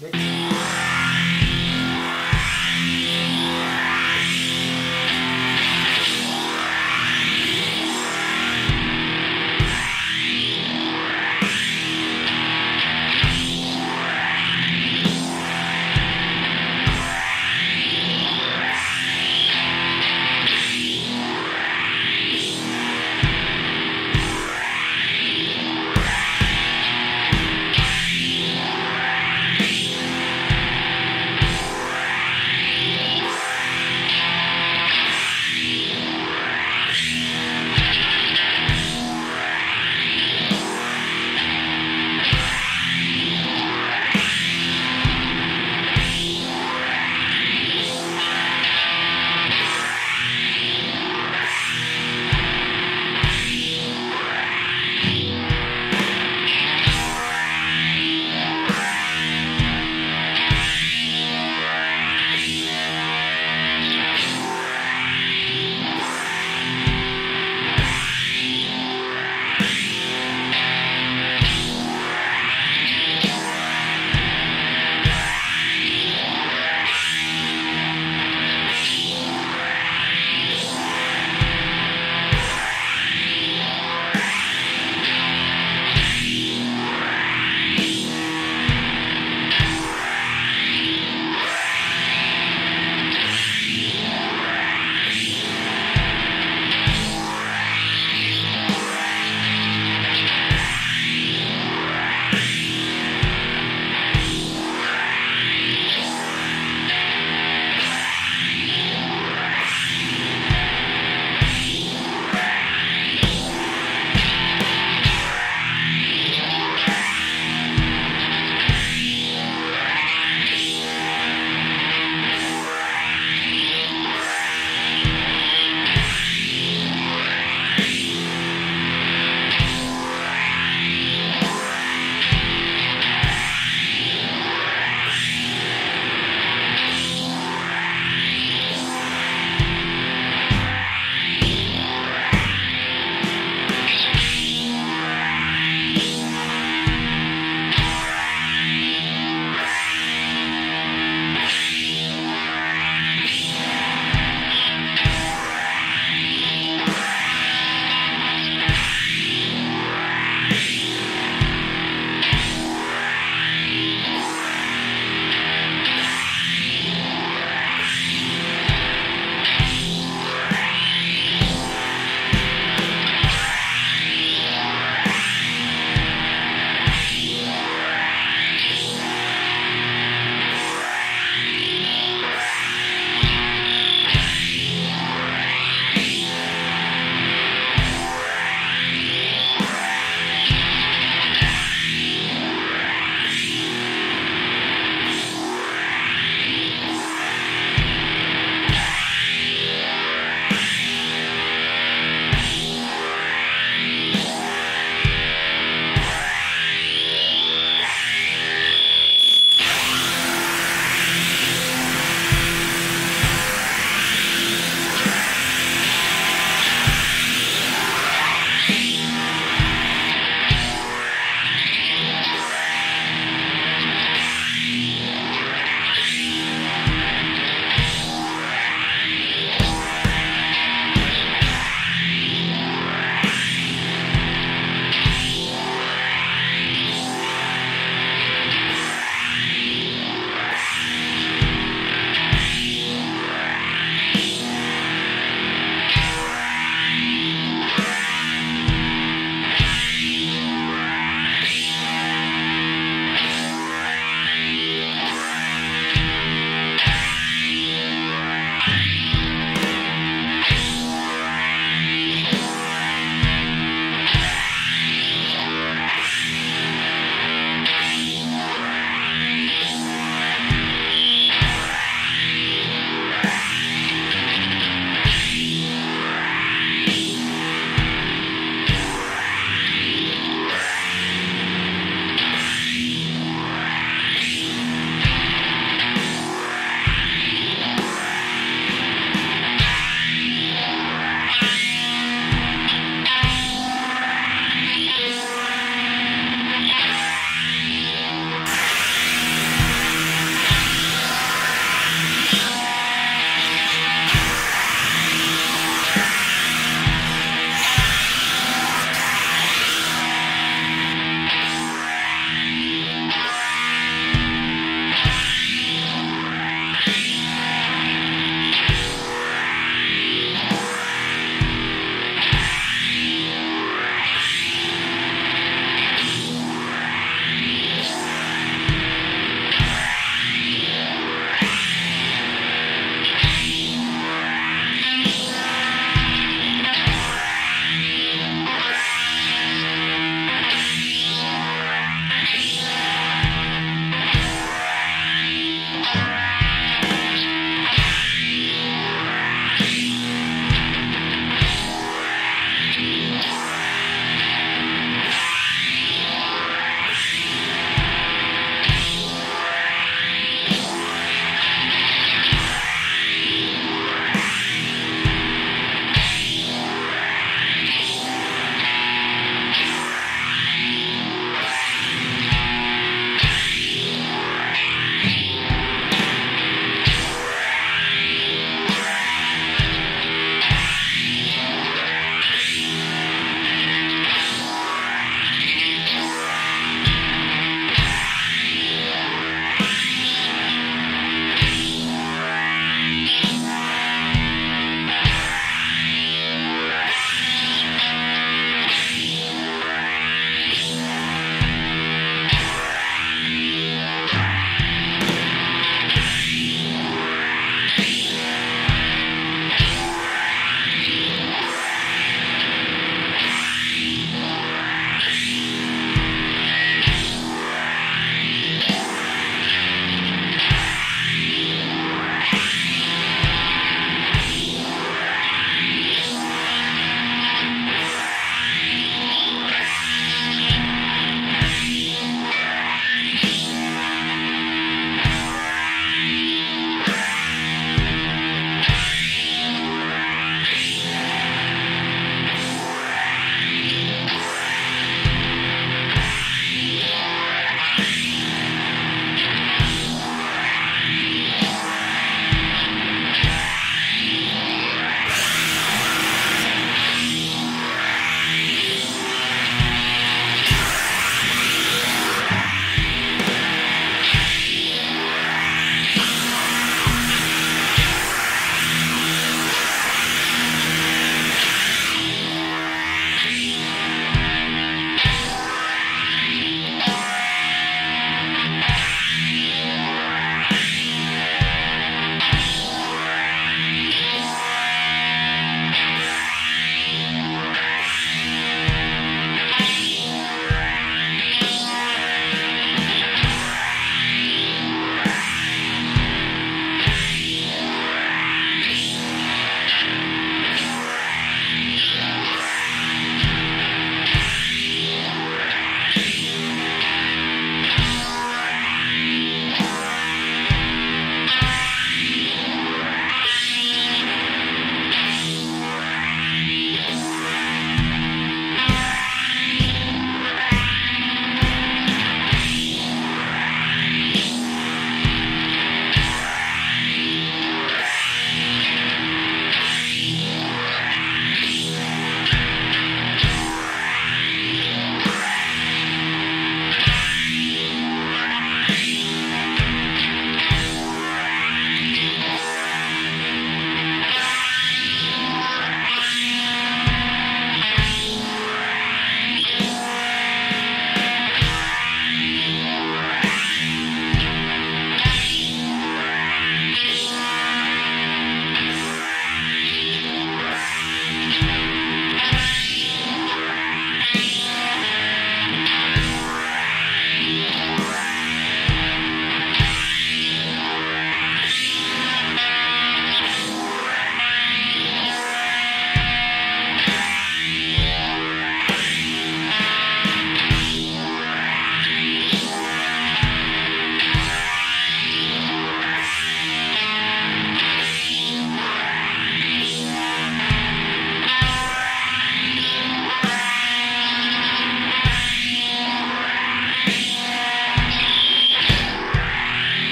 Next.